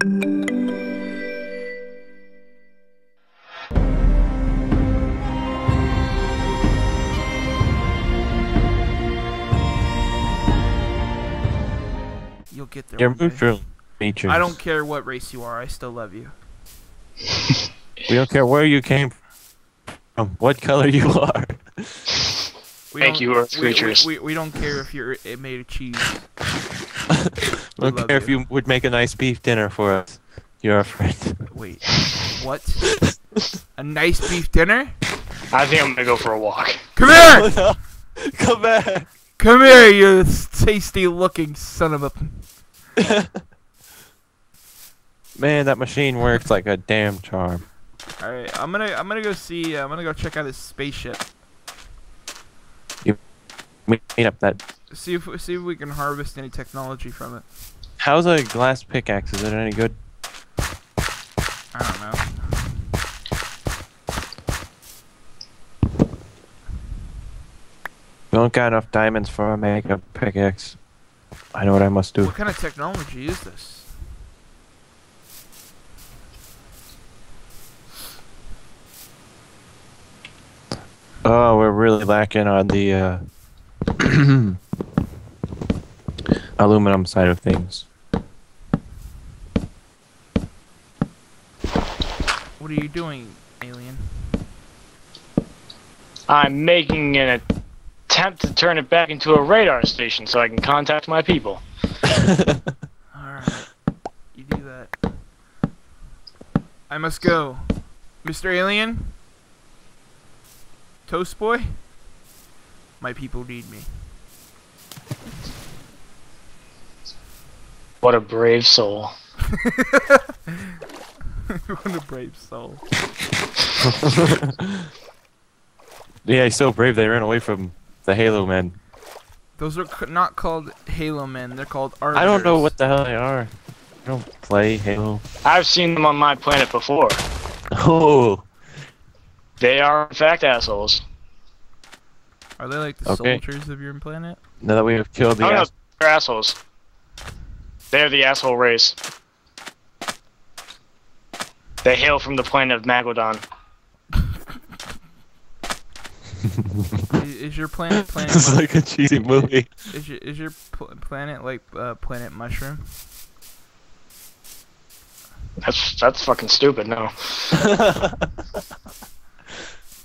You'll get there. I don't care what race you are, I still love you. We don't care where you came from, what color you are. Thank you, Earth creatures. We don't care if you're made of cheese. We don't care if you would make a nice beef dinner for us. You're our friend. Wait, what? A nice beef dinner? I think I'm gonna go for a walk. Come here! Oh, no. Come back! Come here, you tasty-looking son of a... Man, that machine works like a damn charm. All right, I'm gonna go see. I'm gonna go check out his spaceship. We made up that. See if we can harvest any technology from it. How's a glass pickaxe? Is it any good? I don't know. Don't got enough diamonds for a makeup pickaxe. I know what I must do. What kind of technology is this? Oh, we're really lacking on the aluminum side of things. What are you doing, alien? I'm making an attempt to turn it back into a radar station so I can contact my people. Alright, you do that. I must go. Mr. Alien? Toast boy? My people need me. What a brave soul. What a brave soul. Yeah, he's so brave they ran away from the Halo men. Those are not called Halo men, they're called Arbiters. I don't know what the hell they are. I don't play Halo. I've seen them on my planet before. Oh. They are, in fact, assholes. Are they like the soldiers of your planet? No, that we have killed the assholes. No, they're assholes. They're the asshole race. They hail from the planet of Magodon. Is your planet this is like a cheesy movie. Is your planet like Planet Mushroom? That's fucking stupid, no.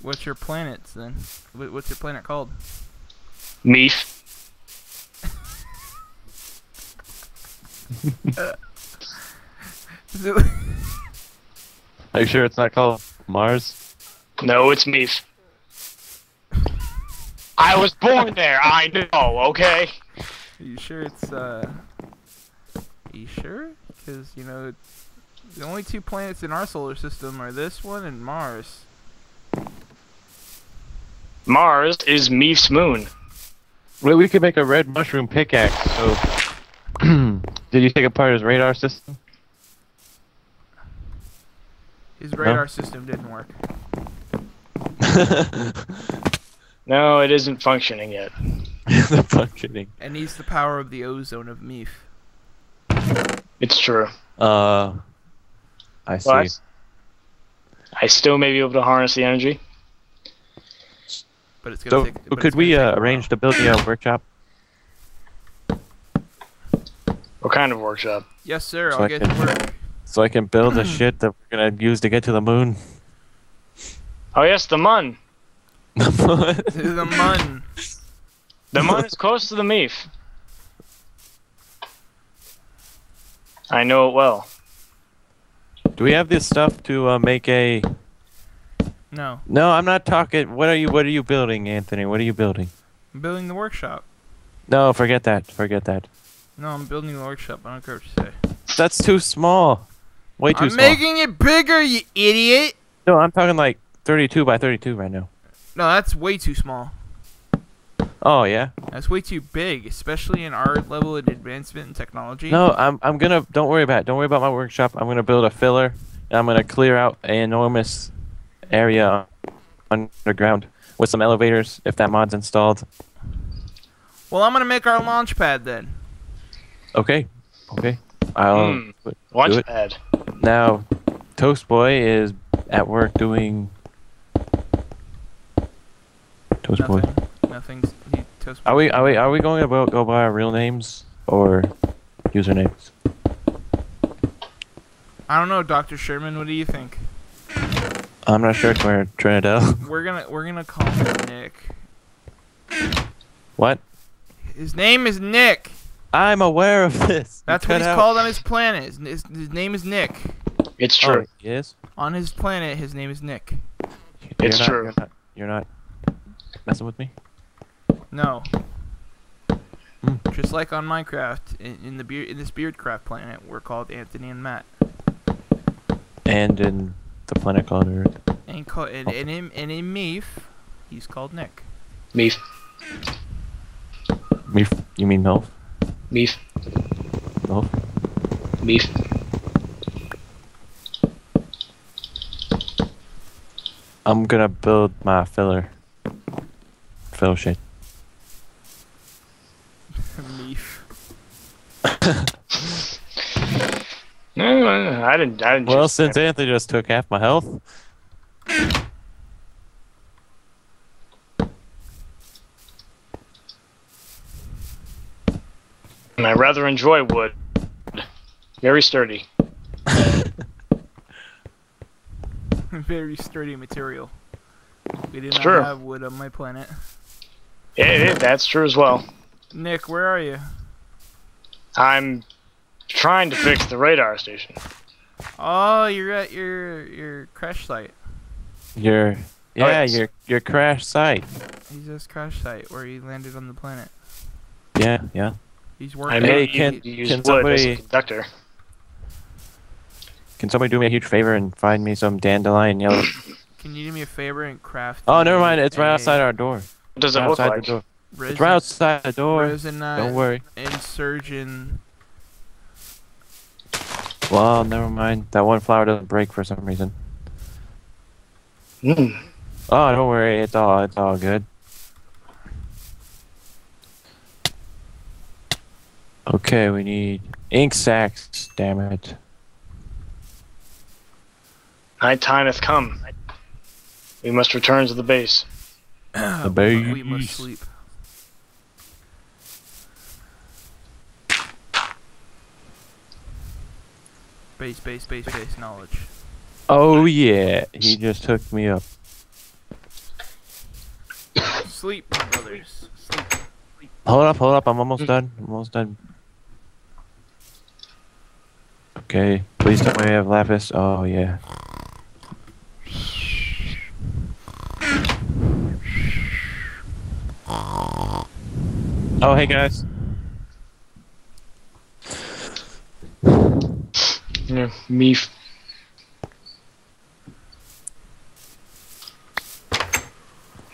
What's your planets then? What's your planet called? Meef. Are you sure it's not called Mars? No, it's Meef. I was born there, I know, okay? Are you sure it's, Are you sure? Because, you know, the only two planets in our solar system are this one and Mars. Mars is Meef's moon. Well, we could make a red mushroom pickaxe, so... Did you take apart his radar system? His radar system didn't work. No, it isn't functioning yet. It's not functioning. It needs the power of the ozone of Meef. It's true. I see. Well, I still may be able to harness the energy. But it's gonna could we arrange to build a workshop? What kind of workshop? Yes, sir. So I'll get to work. So I can build the shit that we're gonna use to get to the moon. Oh yes, the mun. The mun. The mun. The mun is close to the Meef. I know it well. Do we have this stuff to make a? No. No, I'm not talking. What are you building, Anthony? What are you building? I'm building the workshop. No, forget that. Forget that. No, I'm building the workshop. I don't care what you say. That's too small. Way too small. I'm making it bigger, you idiot. No, I'm talking like 32 by 32 right now. No, that's way too small. Oh yeah. That's way too big, especially in our level of advancement in technology. No, I'm gonna. Don't worry about it. Don't worry about my workshop. I'm gonna build a filler, and I'm gonna clear out an enormous area underground with some elevators if that mod's installed. Well, I'm gonna make our launch pad then. Okay. Lunch pad. Now, Toast Boy is at work doing. Toast Nothing. Boy. Nothing's. He, Toast Boy. Are we going to go by our real names or usernames? I don't know, Dr. Sherman. What do you think? I'm not sure. We're Trinidad. We're gonna call him Nick. What? His name is Nick. I'm aware of this. That's what he's called on his planet. His name is Nick. It's true. Oh, yes. On his planet, his name is Nick. It's true. You're not messing with me. No. Just like on Minecraft, in this BEARDCRAFT planet, we're called Anthony and Matt. And in the planet called Earth. And in Meef, he's called Nick. Meef. Meef? You mean Melf? Meef. Melf? Meef. I'm gonna build my filler. Filler shit. Meef. No, I didn't. Well, since Anthony just took half my health. And I rather enjoy wood. Very sturdy. Very sturdy material. We do not have wood on my planet. Yeah, that's true as well. Nick, where are you? I'm trying to fix the radar station. Oh, you're at your crash site. Your crash site. He's just crash site where he landed on the planet. Yeah. He's working. Hey, can somebody as a conductor? Can somebody do me a huge favor and find me some dandelion yellow? Can you do me a favor and craft? Oh, never mind. It's right outside our door. What does it look like? It's right outside the door. Don't worry. Insurgent. Well, never mind. That one flower doesn't break for some reason. Oh, don't worry. It's all good. Okay, we need ink sacks. Damn it. Night time hath come. We must return to the base. The base. We must sleep. Base knowledge. Oh yeah, he just hooked me up. Sleep, my brothers. Sleep. Hold up, I'm almost done. Okay, please don't we have lapis. Oh yeah. Oh hey guys. Yeah, Meef.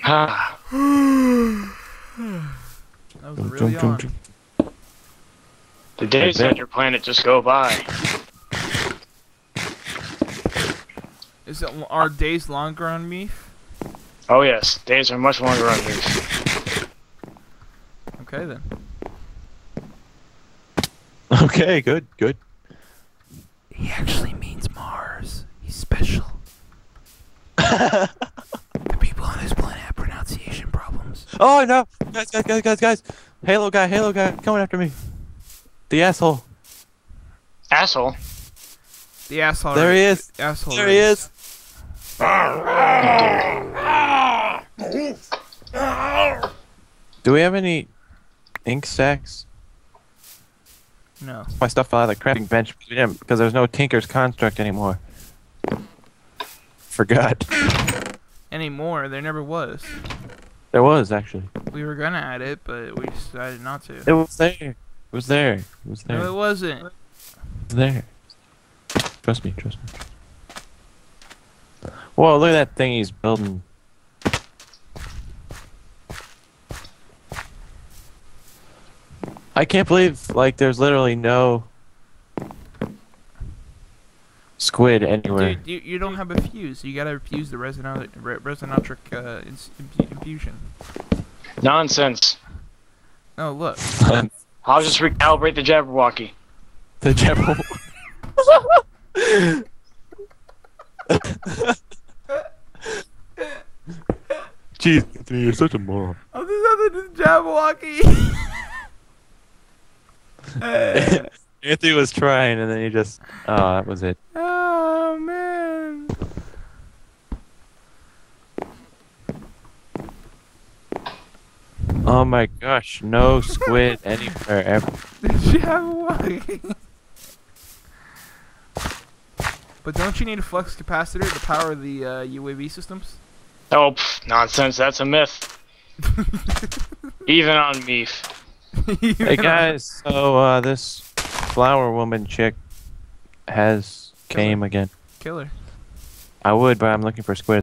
Ah. That was really on. The days on your planet just go by. Is it are days longer on Meef? Oh yes, days are much longer on Meef. Okay then. Okay, good. He actually means Mars. He's special. The people on this planet have pronunciation problems. Oh no! Guys! Halo guy, coming after me. The asshole. Asshole? The asshole. There he is. Asshole. There he is. Do we have any ink sacks? No. My stuff fell out of the crafting bench because there's no Tinker's Construct anymore. Forgot. Anymore? There never was. There was, actually. We were gonna add it, but we decided not to. It was there. No, it wasn't. It was there. Trust me. Whoa, look at that thing he's building. I can't believe, like, there's literally no squid anywhere. Dude, you don't have a fuse. You gotta fuse the resinotric infusion. Nonsense. Oh, look. I'll just recalibrate the Jabberwocky. The devil. Jeez, Anthony, you're such a moron. I'm just Jabberwocky. Anthony was trying, and then he just. Oh, that was it. Oh man. Oh my gosh! No squid anywhere ever. Jabberwocky. But don't you need a flux capacitor to power the UAV systems? Oh, pff, nonsense. That's a myth. Even on beef. Hey guys, so this flower woman chick has came again. Killer. I would, but I'm looking for a squid.